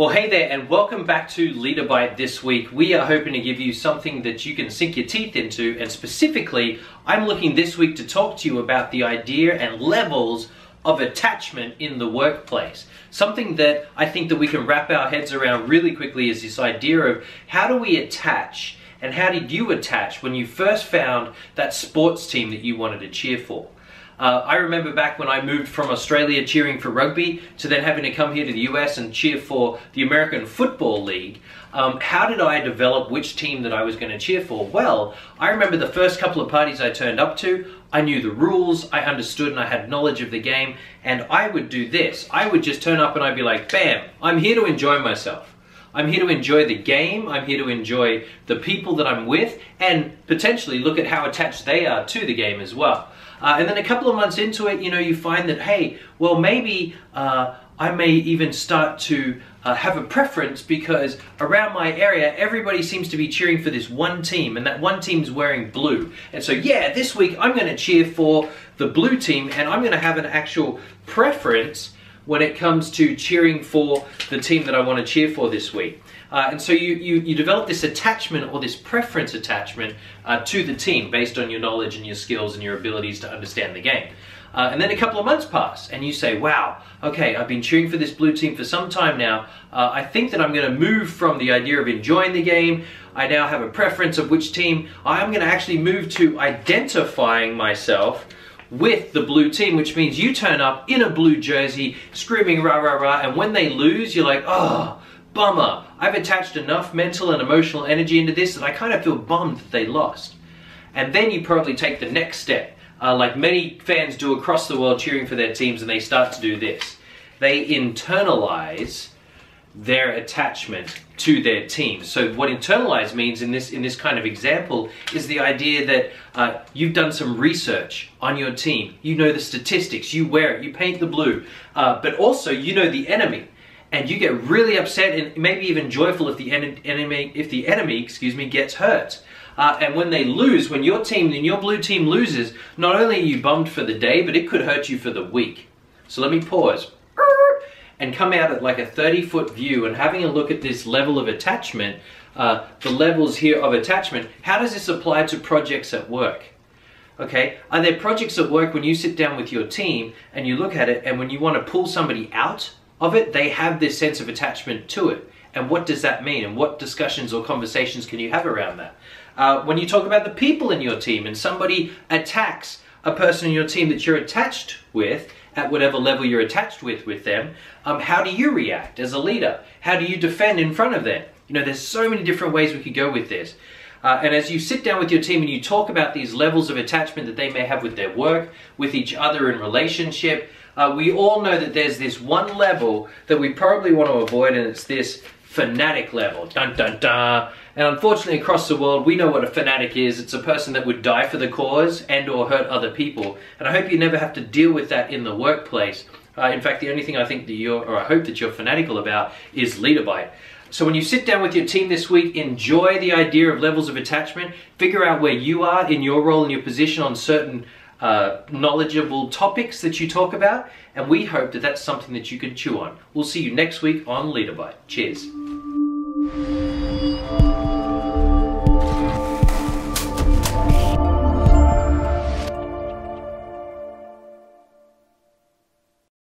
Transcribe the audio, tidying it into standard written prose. Well, hey there, and welcome back to Leader Bite this week. We are hoping to give you something that you can sink your teeth into, and specifically, I'm looking this week to talk to you about the idea and levels of attachment in the workplace. Something that I think that we can wrap our heads around really quickly is this idea of how do we attach, and how did you attach when you first found that sports team that you wanted to cheer for? I remember back when I moved from Australia cheering for rugby to then having to come here to the US and cheer for the American Football League. How did I develop which team that I was going to cheer for? Well, I remember the first couple of parties I turned up to, I knew the rules, I understood and I had knowledge of the game, and I would do this. I would just turn up and I'd be like, bam, I'm here to enjoy myself. I'm here to enjoy the game, I'm here to enjoy the people that I'm with, and potentially look at how attached they are to the game as well. And then a couple of months into it, you know, you find that, hey, well, maybe I may even start to have a preference because around my area, everybody seems to be cheering for this one team, and that one team's wearing blue. And so, yeah, this week I'm going to cheer for the blue team, and I'm going to have an actual preference when it comes to cheering for the team that I want to cheer for this week. And so you develop this attachment or this preference attachment to the team based on your knowledge and your skills and your abilities to understand the game. And then a couple of months pass and you say, wow, okay, I've been cheering for this blue team for some time now. I think that I'm going to move from the idea of enjoying the game. I now have a preference of which team. I'm going to actually move to identifying myself with the blue team, which means you turn up in a blue jersey screaming rah rah rah, and when they lose you're like, oh, bummer, I've attached enough mental and emotional energy into this that I kind of feel bummed that they lost. And then you probably take the next step, like many fans do across the world cheering for their teams, and they start to do this. They internalize their attachment to their team. So what internalize means in this kind of example is the idea that you've done some research on your team. You know the statistics, you wear it, you paint the blue, but also you know the enemy, and you get really upset and maybe even joyful if the enemy, excuse me, gets hurt. And when they lose, when your team, then your blue team loses, not only are you bummed for the day, but it could hurt you for the week. So let me pause and come out at like a 30-foot view and having a look at this level of attachment, the levels here of attachment. How does this apply to projects at work? Okay, are there projects at work when you sit down with your team and you look at it, and when you want to pull somebody out of it, they have this sense of attachment to it? And what does that mean? And what discussions or conversations can you have around that? When you talk about the people in your team and somebody attacks a person in your team that you're attached with, at whatever level you're attached with them, how do you react as a leader? How do you defend in front of them? You know, there's so many different ways we could go with this. And as you sit down with your team and you talk about these levels of attachment that they may have with their work, with each other in relationship, we all know that there's this one level that we probably want to avoid, and it's this fanatic level. Dun dun dun. And unfortunately across the world, we know what a fanatic is. It's a person that would die for the cause and or hurt other people. And I hope you never have to deal with that in the workplace. In fact, the only thing I think that I hope that you're fanatical about is Leader Bite. So when you sit down with your team this week, enjoy the idea of levels of attachment. Figure out where you are in your role and your position on certain knowledgeable topics that you talk about. And we hope that that's something that you can chew on. We'll see you next week on Leader Bite. Cheers.